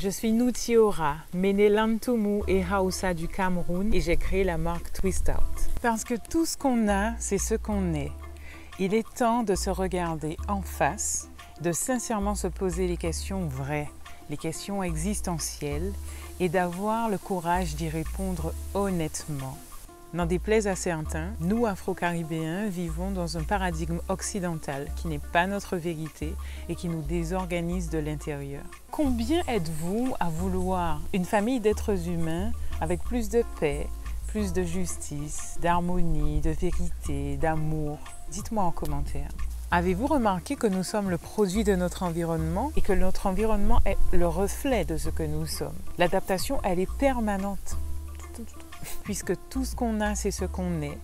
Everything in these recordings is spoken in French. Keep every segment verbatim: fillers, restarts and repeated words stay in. Je suis Noutyhora, Méné Lantoumou et Haoussa du Cameroun et j'ai créé la marque Twist Awt. Parce que tout ce qu'on a, c'est ce qu'on est. Il est temps de se regarder en face, de sincèrement se poser les questions vraies, les questions existentielles et d'avoir le courage d'y répondre honnêtement. N'en déplaise à certains, nous Afro-Caribéens vivons dans un paradigme occidental qui n'est pas notre vérité et qui nous désorganise de l'intérieur. Combien êtes-vous à vouloir une famille d'êtres humains avec plus de paix, plus de justice, d'harmonie, de vérité, d'amour? Dites-moi en commentaire. Avez-vous remarqué que nous sommes le produit de notre environnement et que notre environnement est le reflet de ce que nous sommes? L'adaptation, elle est permanente. Puisque tout ce qu'on a, c'est ce qu'on est,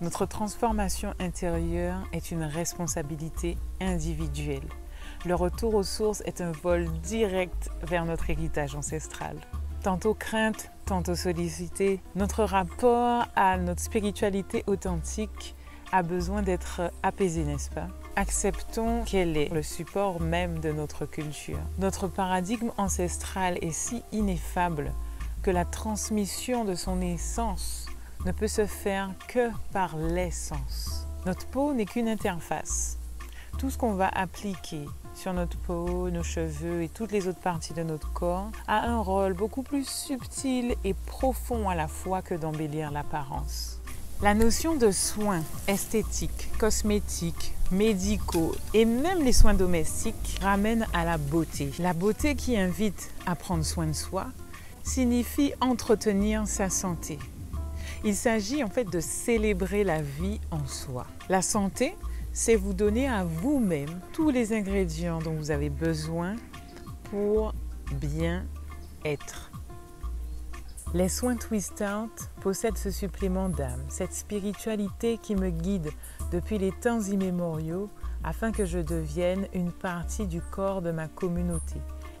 notre transformation intérieure est une responsabilité individuelle. Le retour aux sources est un vol direct vers notre héritage ancestral. Tantôt crainte, tantôt sollicité, notre rapport à notre spiritualité authentique a besoin d'être apaisé, n'est-ce pas? Acceptons qu'elle est le support même de notre culture. Notre paradigme ancestral est si ineffable que la transmission de son essence ne peut se faire que par l'essence. Notre peau n'est qu'une interface. Tout ce qu'on va appliquer sur notre peau, nos cheveux et toutes les autres parties de notre corps a un rôle beaucoup plus subtil et profond à la fois que d'embellir l'apparence. La notion de soins esthétiques, cosmétiques, médicaux et même les soins domestiques ramène à la beauté. La beauté qui invite à prendre soin de soi signifie entretenir sa santé. Il s'agit en fait de célébrer la vie en soi. La santé, c'est vous donner à vous-même tous les ingrédients dont vous avez besoin pour bien être. Les soins Twist Awt possèdent ce supplément d'âme, cette spiritualité qui me guide depuis les temps immémoriaux afin que je devienne une partie du corps de ma communauté,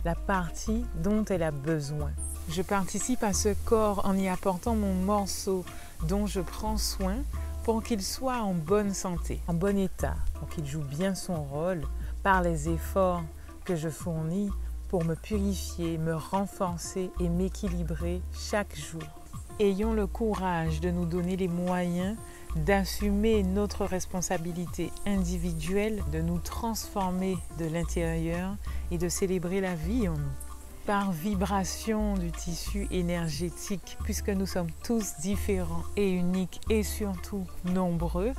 la partie dont elle a besoin. Je participe à ce corps en y apportant mon morceau dont je prends soin pour qu'il soit en bonne santé, en bon état, pour qu'il joue bien son rôle par les efforts que je fournis pour me purifier, me renforcer et m'équilibrer chaque jour. Ayons le courage de nous donner les moyens d'assumer notre responsabilité individuelle, de nous transformer de l'intérieur et de célébrer la vie en nous. Par vibration du tissu énergétique, puisque nous sommes tous différents et uniques et surtout nombreux,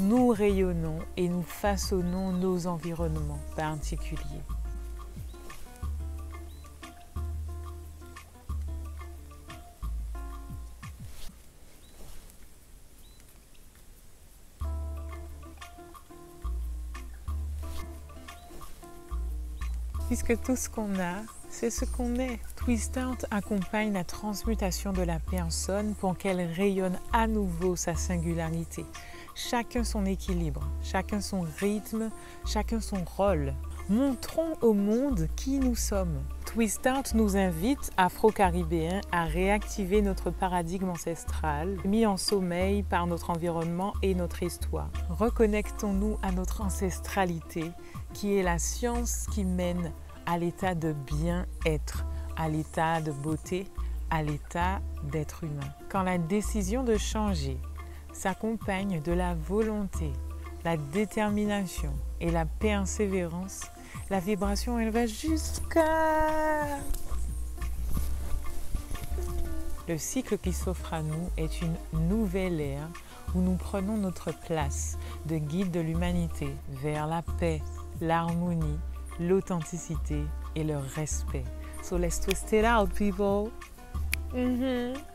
nous rayonnons et nous façonnons nos environnements particuliers. Puisque tout ce qu'on a, c'est ce qu'on est. Twist Awt accompagne la transmutation de la personne pour qu'elle rayonne à nouveau sa singularité. Chacun son équilibre, chacun son rythme, chacun son rôle. Montrons au monde qui nous sommes. Twist Awt nous invite, Afro-Caribéens, à réactiver notre paradigme ancestral, mis en sommeil par notre environnement et notre histoire. Reconnectons-nous à notre ancestralité, qui est la science qui mène à l'état de bien-être, à l'état de beauté, à l'état d'être humain. Quand la décision de changer s'accompagne de la volonté, la détermination et la persévérance, la vibration, elle va jusqu'à... Le cycle qui s'offre à nous est une nouvelle ère où nous prenons notre place de guide de l'humanité vers la paix, l'harmonie, l'authenticité et le respect. So let's twist it out, people! Mm-hmm.